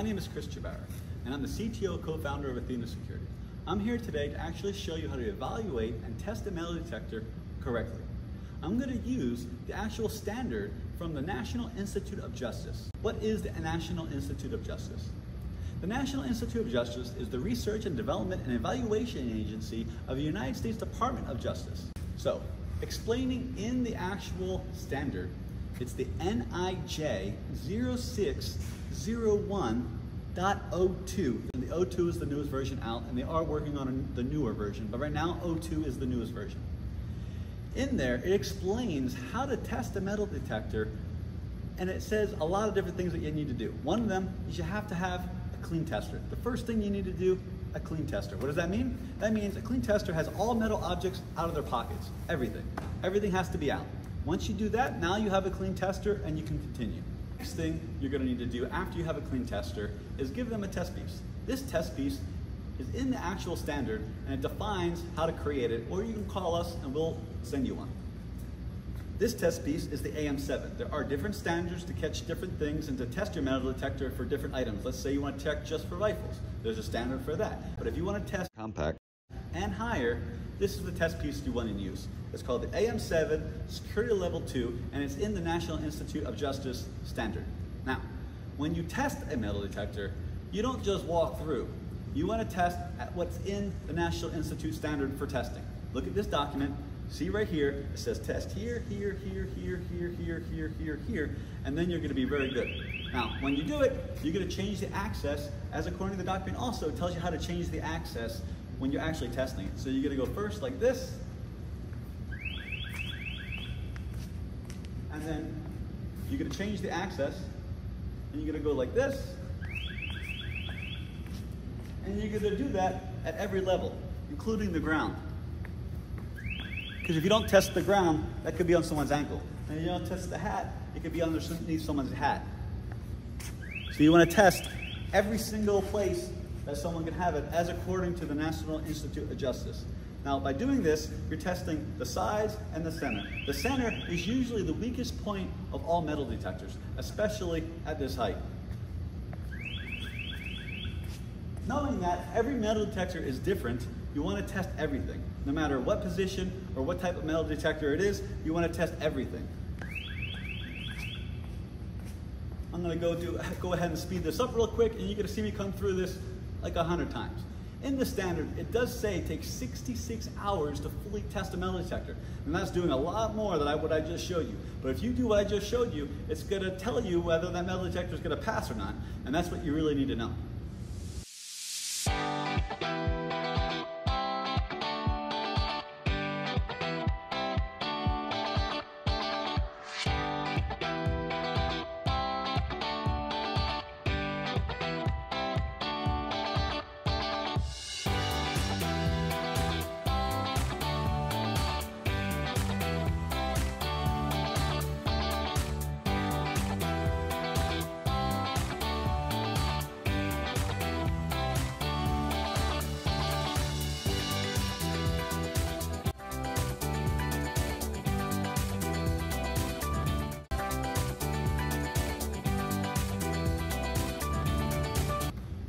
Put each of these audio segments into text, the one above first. My name is Chris Chabarra, and I'm the CTO co-founder of Athena Security. I'm here today to actually show you how to evaluate and test a metal detector correctly. I'm going to use the actual standard from the National Institute of Justice. What is the National Institute of Justice? The National Institute of Justice is the research and development and evaluation agency of the United States Department of Justice. So, explaining in the actual standard, it's the NIJ0601.02. And the 02 is the newest version out, and they are working on the newer version, but right now 02 is the newest version. In there, it explains how to test a metal detector, and it says a lot of different things that you need to do. One of them is you have to have a clean tester. The first thing you need to do, a clean tester. What does that mean? That means a clean tester has all metal objects out of their pockets. Everything. Everything has to be out. Once you do that, now you have a clean tester and you can continue. Next thing you're going to need to do after you have a clean tester is give them a test piece. This test piece is in the actual standard and it defines how to create it, or you can call us and we'll send you one. This test piece is the AM7. There are different standards to catch different things and to test your metal detector for different items. Let's say you want to check just for rifles. There's a standard for that. But if you want to test compact and higher, this is the test piece you want to use. It's called the AM7 Security Level 2, and it's in the National Institute of Justice standard. Now, when you test a metal detector, you don't just walk through. You want to test at what's in the National Institute standard for testing. Look at this document. See right here, it says test here, here, here, here, here, here, here, here, here, and then you're going to be very good. Now, when you do it, you're going to change the axis, as according to the document also it tells you how to change the axis when you're actually testing it. So you're going to go first like this, and then you're going to change the axis, and you're going to go like this, and you're going to do that at every level, including the ground. Because if you don't test the ground, that could be on someone's ankle. And if you don't test the hat, it could be underneath someone's hat. So you want to test every single place that someone can have it, as according to the National Institute of Justice. Now, by doing this, you're testing the sides and the center. The center is usually the weakest point of all metal detectors, especially at this height. Knowing that every metal detector is different, you want to test everything. No matter what position or what type of metal detector it is, you want to test everything. I'm going to go ahead and speed this up real quick, and you're going to see me come through this like 100 times. In the standard, it does say it takes 66 hours to fully test a metal detector, and that's doing a lot more than what I just showed you. But if you do what I just showed you, it's going to tell you whether that metal detector is going to pass or not, and that's what you really need to know.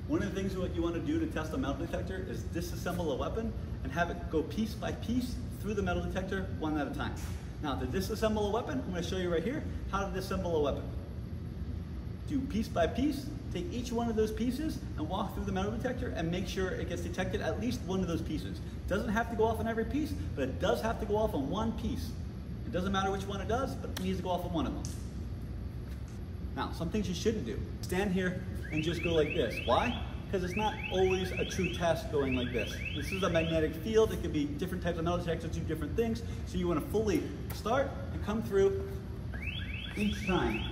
One of the things what you want to do to test a metal detector is disassemble a weapon and have it go piece by piece through the metal detector one at a time. Now, to disassemble a weapon, I'm going to show you right here how to disassemble a weapon. Do piece by piece, take each one of those pieces and walk through the metal detector and make sure it gets detected at least one of those pieces. It doesn't have to go off on every piece, but it does have to go off on one piece. It doesn't matter which one it does, but it needs to go off on one of them. Now, some things you shouldn't do. Stand here and just go like this. Why? Because it's not always a true test going like this. This is a magnetic field. It could be different types of metal detectors do different things. So you want to fully start and come through each time.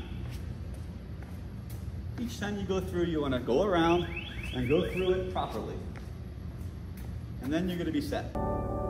Each time you go through, you want to go around and go through it properly. And then you're going to be set.